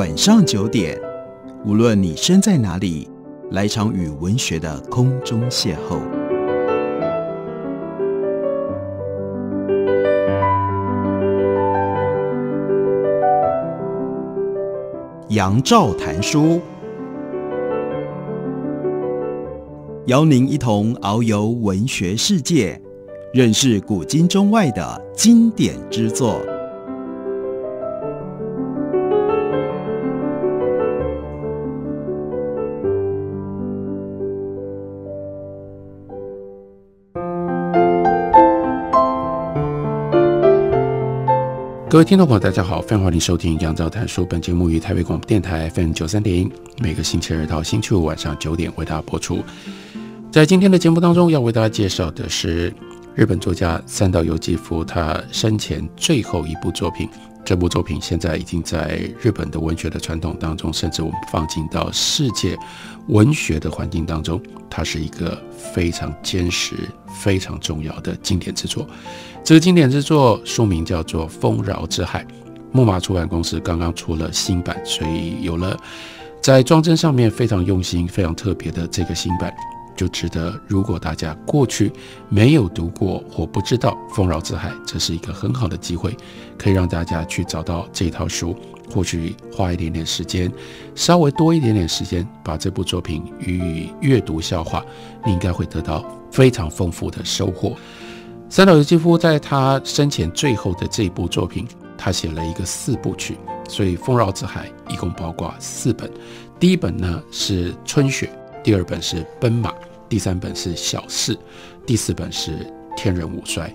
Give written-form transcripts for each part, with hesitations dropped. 晚上9点，无论你身在哪里，来场与文学的空中邂逅。杨照谈书，邀您一同遨游文学世界，认识古今中外的经典之作。各位听众朋友，大家好，非常欢迎收听《杨照谈书》。本节目于台北广播电台 FM930， 每个星期二到星期五晚上9点为大家播出。在今天的节目当中，要为大家介绍的是日本作家三岛由纪夫他生前最后一部作品。这部作品现在已经在日本的文学的传统当中，甚至我们放进到世界文学的环境当中，它是一个非常坚实、非常重要的经典之作。这个经典之作书名叫做《丰饶之海》，木马出版公司刚刚出了新版，所以有了在装帧上面非常用心、非常特别的这个新版，就值得如果大家过去没有读过或不知道《丰饶之海》，这是一个很好的机会，可以让大家去找到这套书，或许花一点点时间，稍微多一点点时间，把这部作品予以阅读消化，你应该会得到非常丰富的收获。三岛由纪夫在他生前最后的这一部作品，他写了一个4部曲，所以《丰饶之海》一共包括4本。第一本呢是《春雪》，第二本是《奔马》，第3本是《小事》，第4本是《天人五衰》。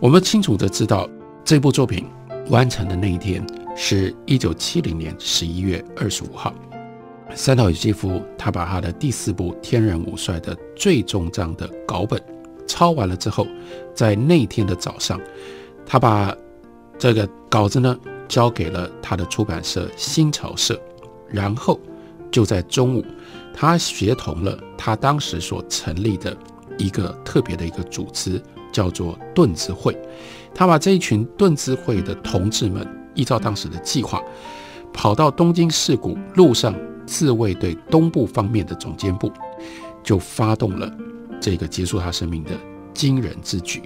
我们清楚的知道，这部作品完成的那一天是1970年11月25号。三岛由纪夫他把他的第4部《天人五衰》的最终章的稿本抄完了之后，在那天的早上，他把这个稿子呢交给了他的出版社新潮社，然后就在中午，他协同了他当时所成立的一个特别的一个组织，叫做盾之会。他把这一群盾之会的同志们依照当时的计划，跑到东京市谷陆上自卫队东部方面的总监部，就发动了这个结束他生命的惊人之举。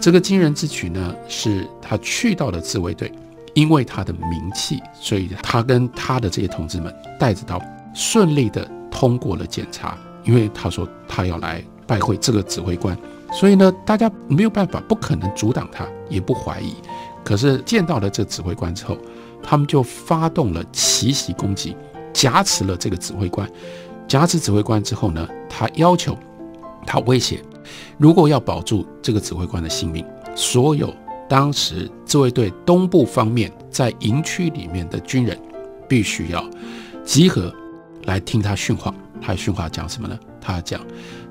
这个惊人之举呢，是他去到了自卫队，因为他的名气，所以他跟他的这些同志们带着刀，顺利的通过了检查。因为他说他要来拜会这个指挥官，所以呢，大家没有办法，不可能阻挡他，也不怀疑。可是见到了这指挥官之后，他们就发动了奇袭攻击，挟持了这个指挥官。挟持指挥官之后呢，他要求，他威胁，如果要保住这个指挥官的性命，所有当时自卫队东部方面在营区里面的军人必须要集合来听他训话。他训话讲什么呢？他讲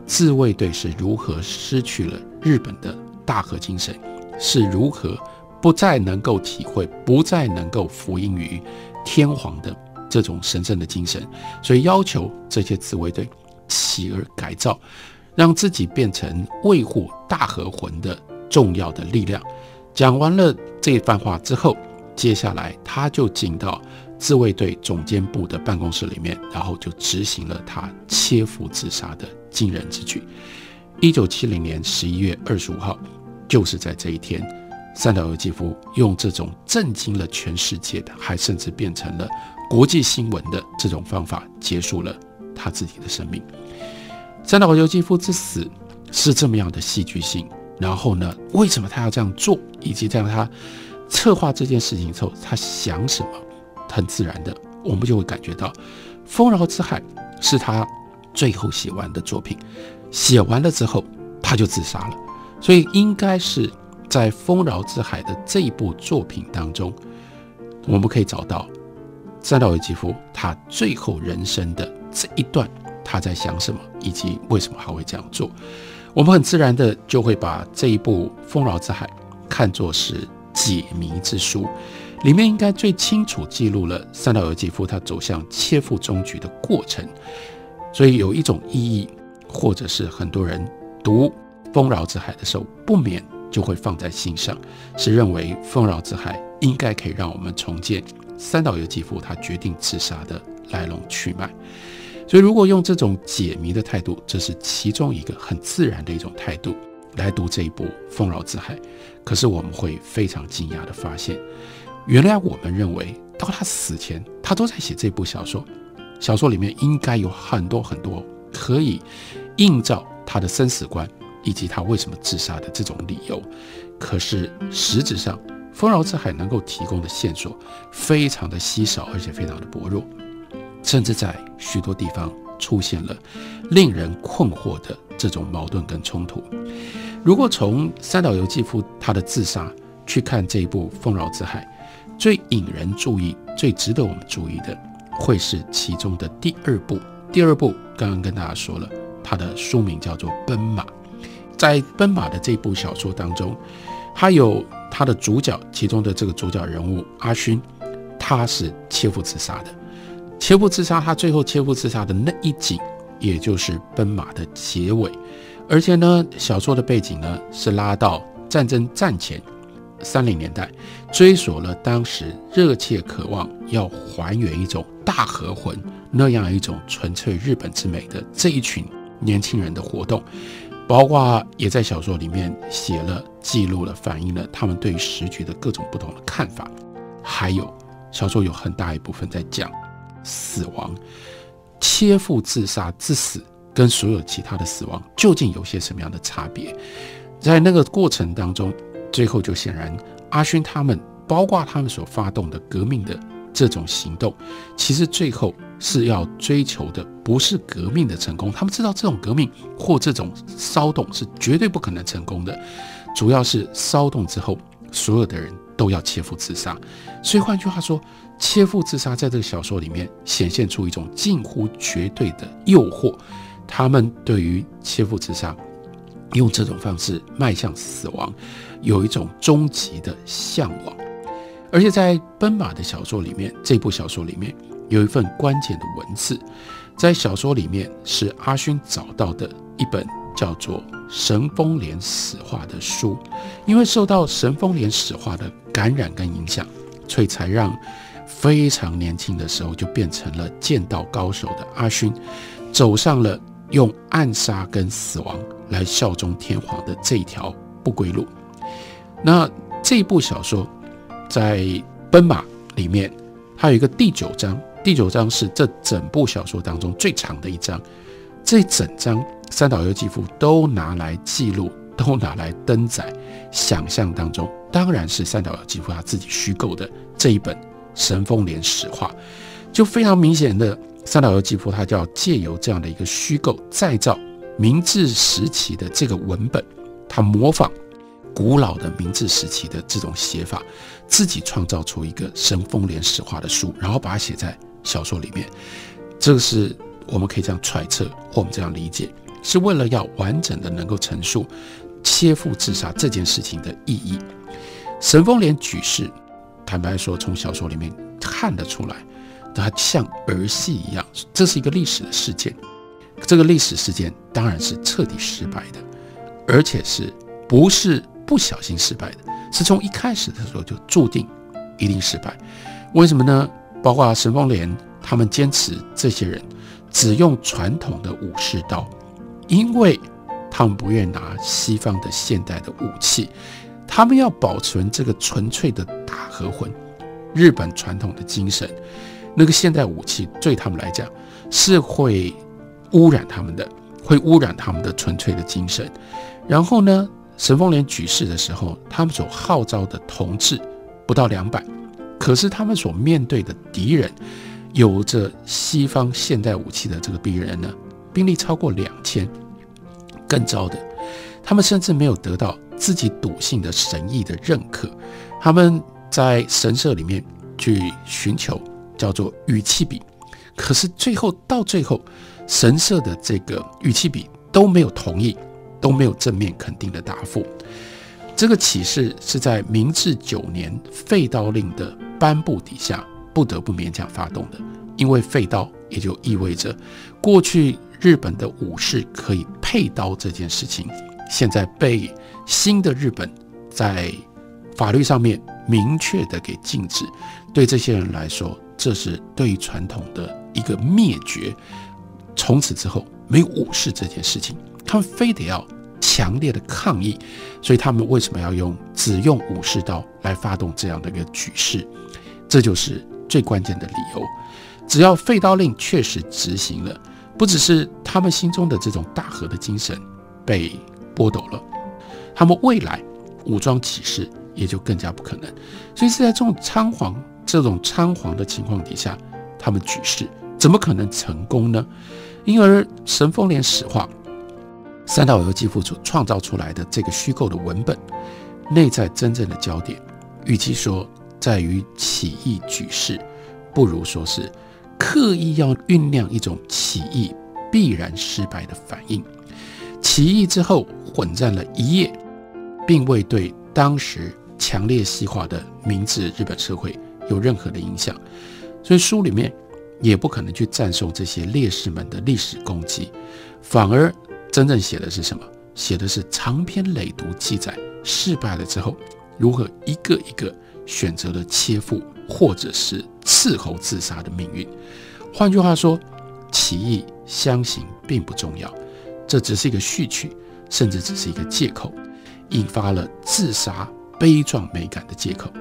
自卫队是如何失去了日本的大和精神，是如何不再能够体会，不再能够服膺于天皇的这种神圣的精神，所以要求这些自卫队起而改造，让自己变成维护大和魂的重要的力量。讲完了这一番话之后，接下来他就进到自卫队总监部的办公室里面，然后就执行了他切腹自杀的惊人之举。1970年11月25号，就是在这一天，三岛由纪夫用这种震惊了全世界的，还甚至变成了国际新闻的这种方法，结束了他自己的生命。三岛由纪夫之死是这么样的戏剧性，然后呢，为什么他要这样做，以及在他策划这件事情之后他想什么，很自然的我们就会感觉到《丰饶之海》是他最后写完的作品，写完了之后他就自杀了。所以应该是在《丰饶之海》的这一部作品当中，我们可以找到三岛由纪夫他最后人生的这一段，他在想什么，以及为什么他会这样做。我们很自然的就会把这一部《丰饶之海》看作是解谜之书，里面应该最清楚记录了三岛由纪夫他走向切腹终局的过程。所以有一种意义，或者是很多人读《丰饶之海》的时候不免就会放在心上，是认为《丰饶之海》应该可以让我们重建三岛由纪夫他决定自杀的来龙去脉。所以如果用这种解谜的态度，这是其中一个很自然的一种态度来读这一部《丰饶之海》，可是我们会非常惊讶的发现，原来我们认为到他死前他都在写这部小说，小说里面应该有很多很多可以映照他的生死观以及他为什么自杀的这种理由。可是实质上丰饶之海能够提供的线索非常的稀少，而且非常的薄弱，甚至在许多地方出现了令人困惑的这种矛盾跟冲突。如果从三岛由纪夫他的自杀去看这一部《丰饶之海》，最引人注意、最值得我们注意的会是其中的第二部。第二部刚刚跟大家说了，它的书名叫做《奔马》。在《奔马》的这部小说当中，它有它的主角，其中的这个主角人物阿勋，他是切腹自杀的。切腹自杀，他最后切腹自杀的那一集，也就是《奔马》的结尾。而且呢，小说的背景呢是拉到战争战前30年代，追索了当时热切渴望要还原一种大和魂那样一种纯粹日本之美的这一群年轻人的活动，包括也在小说里面写了、记录了、反映了他们对于时局的各种不同的看法。还有小说有很大一部分在讲死亡，切腹自杀之死跟所有其他的死亡究竟有些什么样的差别。在那个过程当中，最后就显然阿勋他们，包括他们所发动的革命的这种行动，其实最后是要追求的不是革命的成功，他们知道这种革命或这种骚动是绝对不可能成功的，主要是骚动之后所有的人都要切腹自杀。所以换句话说，切腹自杀在这个小说里面显现出一种近乎绝对的诱惑，他们对于切腹自杀用这种方式迈向死亡有一种终极的向往。而且在奔马的小说里面，这部小说里面有一份关键的文字，在小说里面是阿勋找到的一本叫做神风连史话的书。因为受到神风连史话的感染跟影响，所以才让非常年轻的时候就变成了剑道高手的阿勋走上了用暗杀跟死亡来效忠天皇的这一条不归路。那这部小说在《奔马》里面它有一个第9章，第9章是这整部小说当中最长的一章，这整章三岛由纪夫都拿来记录，都拿来登载想象当中，当然是三岛由纪夫他自己虚构的这一本神风连史话。就非常明显的，三岛由纪夫他就要借由这样的一个虚构再造明治时期的这个文本，他模仿古老的明治时期的这种写法，自己创造出一个神风连史话的书，然后把它写在小说里面。这个是我们可以这样揣测，或我们这样理解，是为了要完整的能够陈述切腹自杀这件事情的意义。神风连举世坦白说，从小说里面看得出来，它像儿戏一样，这是一个历史的事件。这个历史事件当然是彻底失败的，而且是不是不小心失败的，是从一开始的时候就注定一定失败。为什么呢？包括神风连他们坚持这些人只用传统的武士刀，因为他们不愿意拿西方的现代的武器，他们要保存这个纯粹的大和魂，日本传统的精神。那个现代武器对他们来讲是会污染他们的，会污染他们的纯粹的精神。然后呢，神风连举世的时候，他们所号召的同志不到200，可是他们所面对的敌人，有着西方现代武器的这个敌人呢，兵力超过2000。更糟的，他们甚至没有得到自己笃信的神意的认可，他们在神社里面去寻求叫做玉器笔，可是到最后神社的这个玉器笔都没有同意，都没有正面肯定的答复。这个启示是在明治9年废刀令的颁布底下不得不勉强发动的，因为废刀也就意味着过去日本的武士可以配刀这件事情，现在被新的日本在法律上面明确的给禁止，对这些人来说，这是对于传统的一个灭绝。从此之后，没有武士这件事情，他们非得要强烈的抗议。所以他们为什么要只用武士刀来发动这样的一个举事？这就是最关键的理由。只要废刀令确实执行了，不只是他们心中的这种大和的精神被剥夺了，他们未来武装起事也就更加不可能。所以是在这种仓皇的情况底下，他们举事怎么可能成功呢？因而神风连史话三岛由纪夫所创造出来的这个虚构的文本，内在真正的焦点，与其说在于起义举事，不如说是刻意要酝酿一种起义必然失败的反应。起义之后混战了一夜，并未对当时强烈西化的明治日本社会有任何的影响，所以书里面也不可能去赞颂这些烈士们的历史功绩，反而真正写的是什么？写的是长篇累牍记载失败了之后，如何一个一个选择了切腹或者是刺喉自杀的命运。换句话说，起义相形并不重要，这只是一个序曲，甚至只是一个借口，引发了自杀悲壮美感的借口。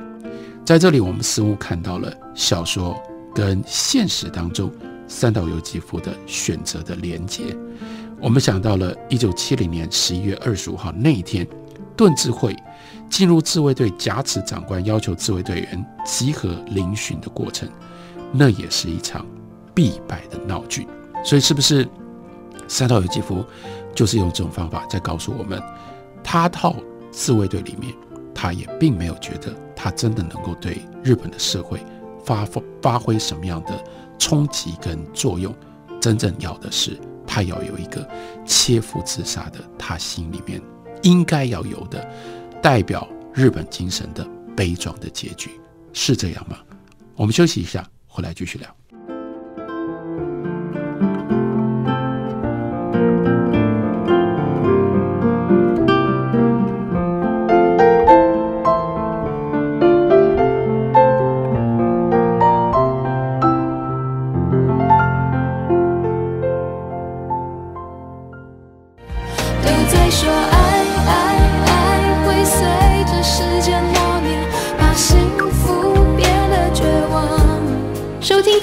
在这里，我们似乎看到了小说跟现实当中三岛由纪夫的选择的连结。我们想到了1970年11月25号那一天，盾自会进入自卫队甲子长官要求自卫队员集合聆讯的过程，那也是一场必败的闹剧。所以是不是三岛由纪夫就是用这种方法在告诉我们，他到自卫队里面，他也并没有觉得他真的能够对日本的社会发挥什么样的冲击跟作用。真正要的是他要有一个切腹自杀的，他心里面应该要有的代表日本精神的悲壮的结局，是这样吗？我们休息一下，回来继续聊。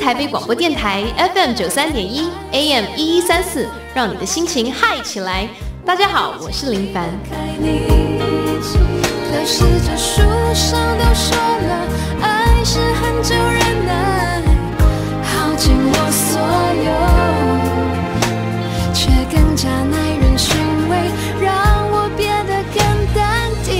台北广播电台 FM93.1 AM1134，让你的心情嗨起来。大家好，我是林凡。可是这书上都说了，爱是很久忍耐，耗尽我所有，却更加耐人寻味，让我变得更淡定。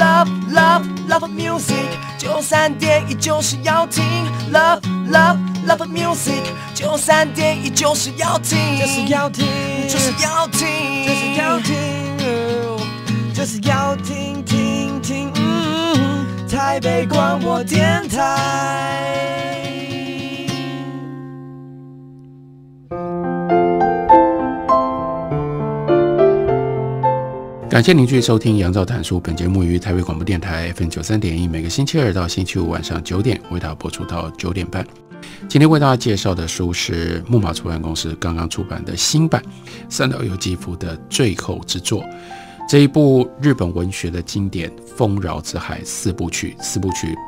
Love, love, love of music， 93.1就是要听。Love, love, love of music， 93.1就是要听，就是要听，就是要听，就是要听，就是要听听听。台北广播电台。感谢您继续收听杨照谈书，本节目于台北广播电台 FM93.1 每个星期二到星期五晚上9点为大家播出到9点半。今天为大家介绍的书是木马出版公司刚刚出版的新版三岛由纪夫的最后之作。这一部日本文学的经典丰饶之海四部曲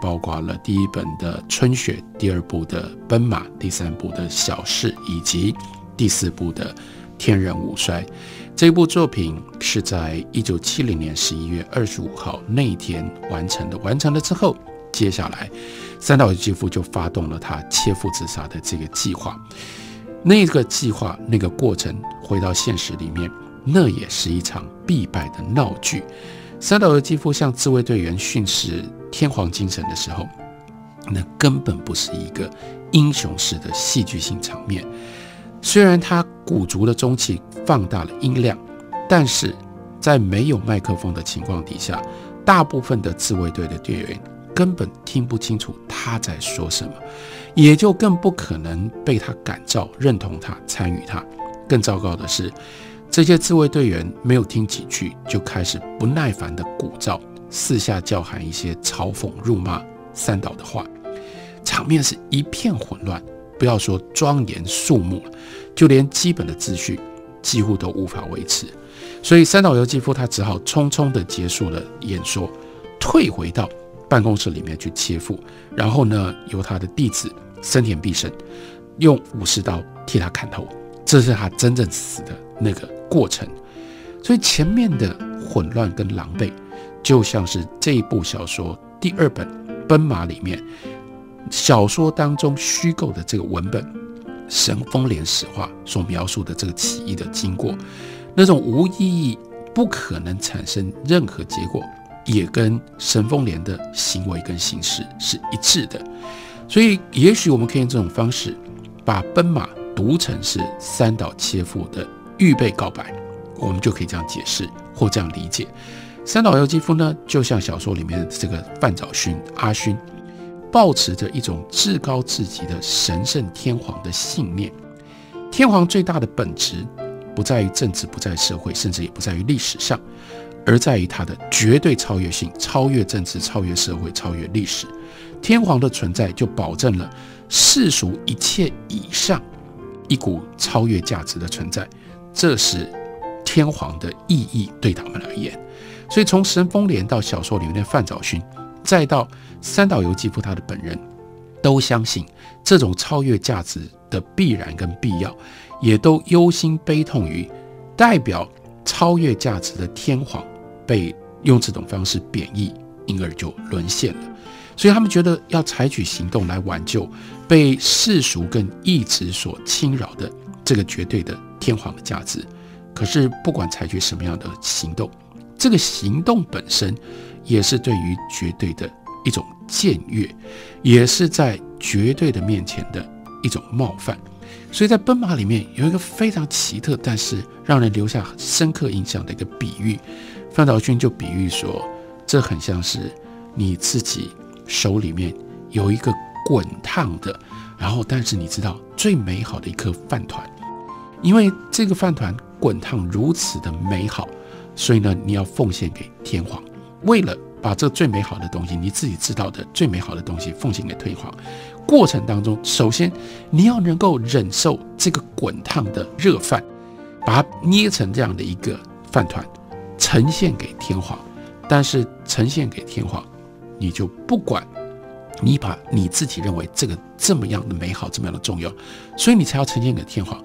包括了第一本的春雪，第二部的奔马，第三部的小事，以及第四部的天人五衰。这部作品是在1970年11月25号那一天完成了之后，接下来三岛由纪夫就发动了他切腹自杀的这个计划。那个计划那个过程回到现实里面，那也是一场必败的闹剧。三岛由纪夫向自卫队员训示天皇精神的时候，那根本不是一个英雄式的戏剧性场面。虽然他鼓足了中气，放大了音量，但是在没有麦克风的情况底下，大部分的自卫队的队员根本听不清楚他在说什么，也就更不可能被他感召、认同他、参与他。更糟糕的是，这些自卫队员没有听几句，就开始不耐烦地鼓噪，四下叫喊一些嘲讽、辱骂、煽倒的话，场面是一片混乱。不要说庄严肃穆了，就连基本的秩序几乎都无法维持。所以三岛由纪夫他只好匆匆地结束了演说，退回到办公室里面去切腹，然后呢，由他的弟子森田必胜用50刀替他砍头，这是他真正死的那个过程。所以前面的混乱跟狼狈，就像是这一部小说第2本《奔马》里面小说当中虚构的这个文本《神风连史话》所描述的这个起义的经过，那种无意义、不可能产生任何结果，也跟神风连的行为跟形式是一致的。所以也许我们可以用这种方式把奔马读成是三岛切腹的预备告白，我们就可以这样解释或这样理解。三岛由纪夫呢，就像小说里面的这个范藻勋阿勋，抱持着一种至高至极的神圣天皇的信念。天皇最大的本质不在于政治，不在于社会，甚至也不在于历史上，而在于他的绝对超越性，超越政治，超越社会，超越历史。天皇的存在就保证了世俗一切以上一股超越价值的存在，这是天皇的意义对他们而言。所以从神风连到小说里面的范藻勋，再到三岛由纪夫他的本人，都相信这种超越价值的必然跟必要，也都忧心悲痛于代表超越价值的天皇被用这种方式贬义，因而就沦陷了。所以他们觉得要采取行动来挽救被世俗跟意志所侵扰的这个绝对的天皇的价值。可是不管采取什么样的行动，这个行动本身也是对于绝对的一种僭越，也是在绝对的面前的一种冒犯。所以在《奔马》里面有一个非常奇特但是让人留下深刻印象的一个比喻，范岛勋就比喻说，这很像是你自己手里面有一个滚烫的，然后但是你知道最美好的一颗饭团，因为这个饭团滚烫如此的美好，所以呢，你要奉献给天皇，为了把这最美好的东西，你自己知道的最美好的东西奉献给天皇。过程当中，首先你要能够忍受这个滚烫的热饭，把它捏成这样的一个饭团呈现给天皇。但是呈现给天皇，你就不管，你把你自己认为这个这么样的美好，这么样的重要，所以你才要呈现给天皇。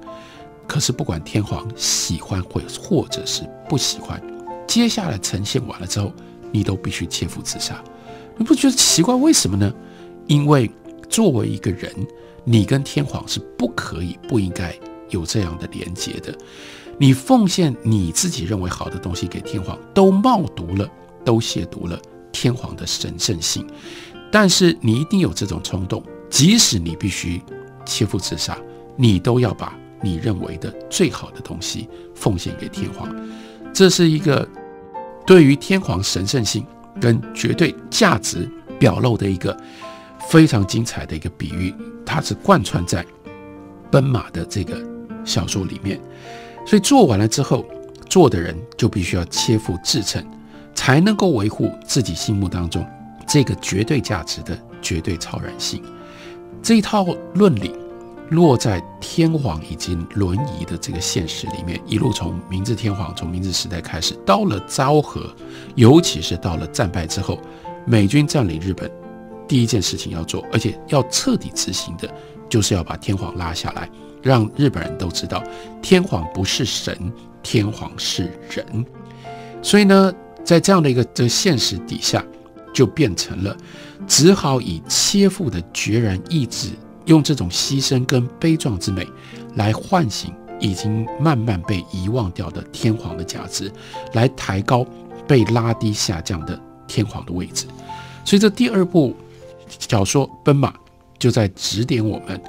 可是不管天皇喜欢或者是不喜欢，接下来呈现完了之后，你都必须切腹自杀。你不觉得奇怪？为什么呢？因为作为一个人，你跟天皇是不可以、不应该有这样的连结的。你奉献你自己认为好的东西给天皇，都冒渎了，都亵渎了天皇的神圣性。但是你一定有这种冲动，即使你必须切腹自杀，你都要把你认为的最好的东西奉献给天皇。这是一个对于天皇神圣性跟绝对价值表露的一个非常精彩的一个比喻，它是贯穿在奔马的这个小说里面。所以做完了之后，做的人就必须要切腹自惩，才能够维护自己心目当中这个绝对价值的绝对超然性。这一套论理落在天皇已经轮移的这个现实里面，一路从明治天皇，从明治时代开始，到了昭和，尤其是到了战败之后，美军占领日本，第一件事情要做，而且要彻底执行的，就是要把天皇拉下来，让日本人都知道天皇不是神，天皇是人。所以呢，在这样的一个现实底下，就变成了只好以切腹的决然意志，用这种牺牲跟悲壮之美来唤醒已经慢慢被遗忘掉的天皇的价值，来抬高被拉低下降的天皇的位置。所以这第2部小说《奔马》就在指点我们，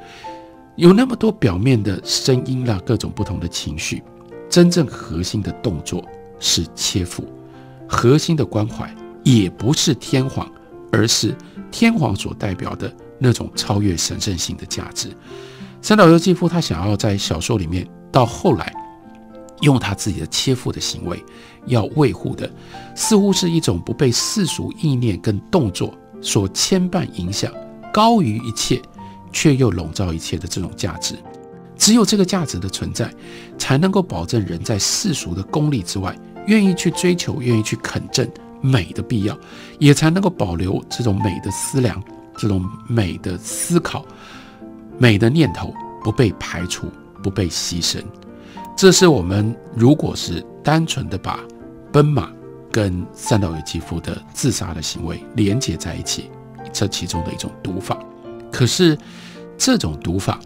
有那么多表面的声音啦，各种不同的情绪，真正核心的动作是切腹，核心的关怀也不是天皇，而是天皇所代表的那种超越神圣性的价值。三岛由纪夫他想要在小说里面到后来用他自己的切腹的行为要维护的，似乎是一种不被世俗意念跟动作所牵绊影响，高于一切却又笼罩一切的这种价值。只有这个价值的存在，才能够保证人在世俗的功利之外愿意去追求，愿意去肯正美的必要，也才能够保留这种美的思量，这种美的思考，美的念头不被排除，不被牺牲。这是我们如果是单纯的把奔马跟三岛由纪夫的自杀的行为连结在一起，这其中的一种读法。可是这种读法，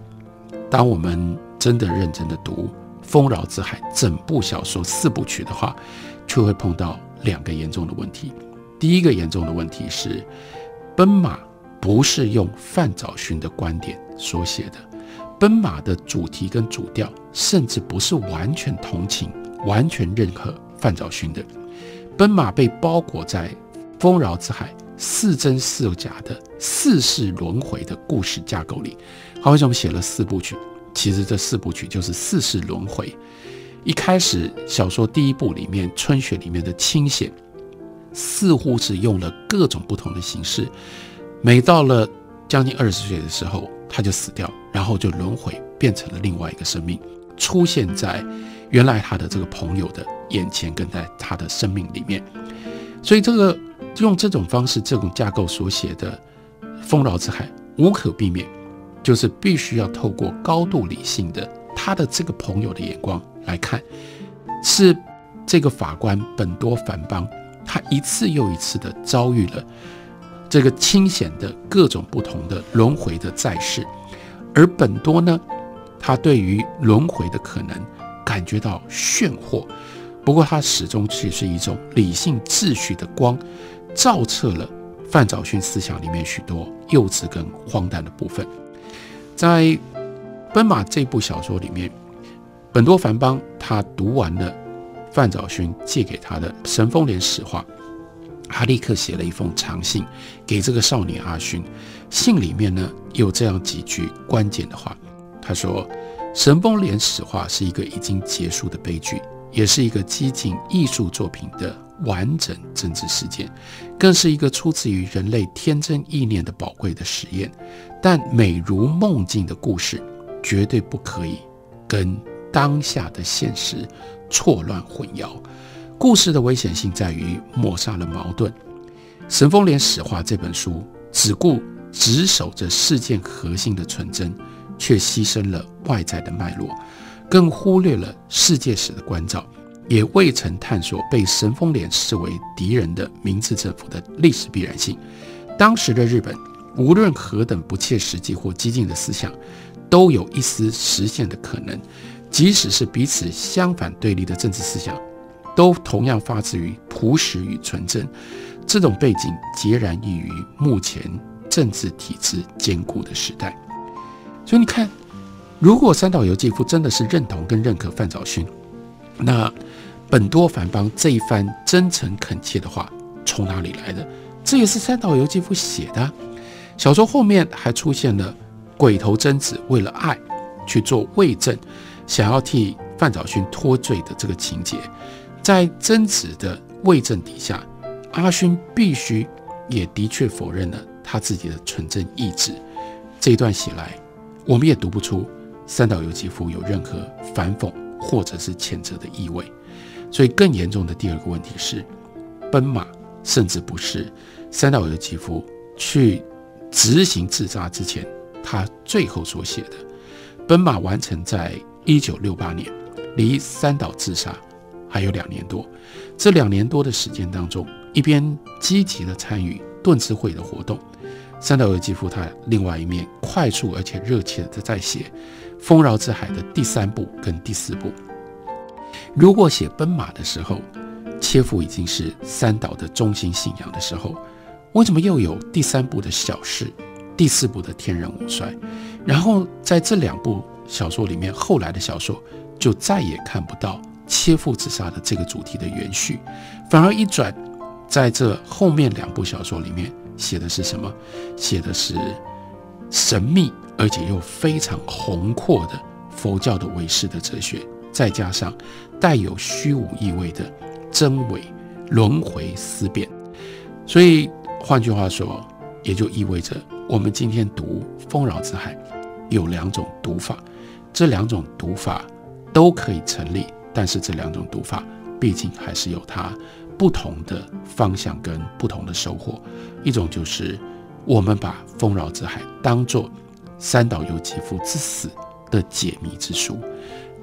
当我们真的认真的读丰饶之海整部小说4部曲的话，却会碰到2个严重的问题。第一个严重的问题是，奔马不是用范藻勋的观点所写的，奔马的主题跟主调甚至不是完全同情，完全认可范藻勋的。奔马被包裹在丰饶之海似真似假的四世轮回的故事架构里。好，为什么写了4部曲？其实这4部曲就是4世轮回。一开始小说第1部里面，春雪里面的清闲似乎是用了各种不同的形式，每到了将近20岁的时候他就死掉，然后就轮回变成了另外一个生命，出现在原来他的这个朋友的眼前，跟在他的生命里面。所以用这种方式，这种架构所写的丰饶之海无可避免就是必须要透过高度理性的他的这个朋友的眼光来看，是这个法官本多繁邦他一次又一次的遭遇了这个清闲的各种不同的轮回的在世，而本多呢，他对于轮回的可能感觉到炫惑，不过他始终是一种理性秩序的光，照彻了范藻勋思想里面许多幼稚跟荒诞的部分。在《奔马》这部小说里面，本多繁邦他读完了范藻勋借给他的神风连史话，他立刻写了一封长信给这个少年阿勋。信里面呢有这样几句关键的话，他说：神风连史话是一个已经结束的悲剧，也是一个激进艺术作品的完整政治事件，更是一个出自于人类天真意念的宝贵的实验。但美如梦境的故事绝对不可以跟当下的现实错乱混淆，故事的危险性在于抹杀了矛盾。《神风连史话》这本书只顾执守着事件核心的纯真，却牺牲了外在的脉络，更忽略了世界史的关照，也未曾探索被神风连视为敌人的明治政府的历史必然性。当时的日本，无论何等不切实际或激进的思想，都有一丝实现的可能，即使是彼此相反对立的政治思想，都同样发自于朴实与纯真。这种背景截然异于目前政治体制坚固的时代。所以你看，如果三岛由纪夫真的是认同跟认可范藻勋，那本多繁邦这一番真诚恳切的话从哪里来的？这也是三岛由纪夫写的啊。小说后面还出现了鬼头贞子为了爱去做伪证，想要替范藻勋脱罪的这个情节。在贞子的伪证底下，阿勋必须也的确否认了他自己的纯正意志。这一段写来，我们也读不出三岛由纪夫有任何反讽或者是谴责的意味。所以更严重的第2个问题是，奔马甚至不是三岛由纪夫去执行自杀之前他最后所写的。奔马完成在1968年，离三岛自杀还有2年多。这2年多的时间当中，一边积极的参与盾之会的活动，三岛由纪夫他另外一面快速而且热切的在写丰饶之海的第3部跟第4部。如果写奔马的时候，切腹已经是三岛的中心信仰的时候，为什么又有第3部的小事，第4部的天人无衰？然后在这2部小说里面，后来的小说就再也看不到切腹自杀的这个主题的延续，反而一转在这后面2部小说里面写的是什么？写的是神秘而且又非常宏阔的佛教的唯识的哲学，再加上带有虚无意味的真伪轮回思辨。所以换句话说，也就意味着我们今天读《丰饶之海》有两种读法，这两种读法都可以成立，但是这两种读法毕竟还是有它不同的方向跟不同的收获。一种就是我们把《丰饶之海》当作三岛由纪夫之死的解谜之书，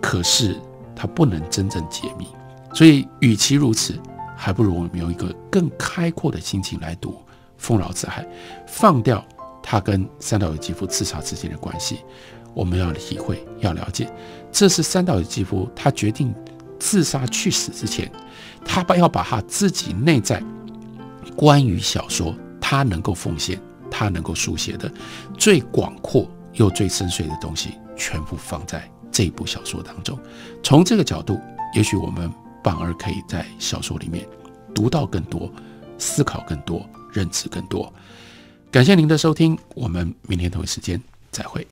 可是它不能真正解谜，所以与其如此，还不如我们有一个更开阔的心情来读《丰饶之海》，放掉它跟三岛由纪夫自杀之间的关系。我们要体会，要了解，这是三岛由纪夫他决定自杀去死之前，他要把他自己内在关于小说他能够奉献、他能够书写的最广阔又最深邃的东西，全部放在这一部小说当中。从这个角度，也许我们反而可以在小说里面读到更多，思考更多，认知更多。感谢您的收听，我们明天同一时间再会。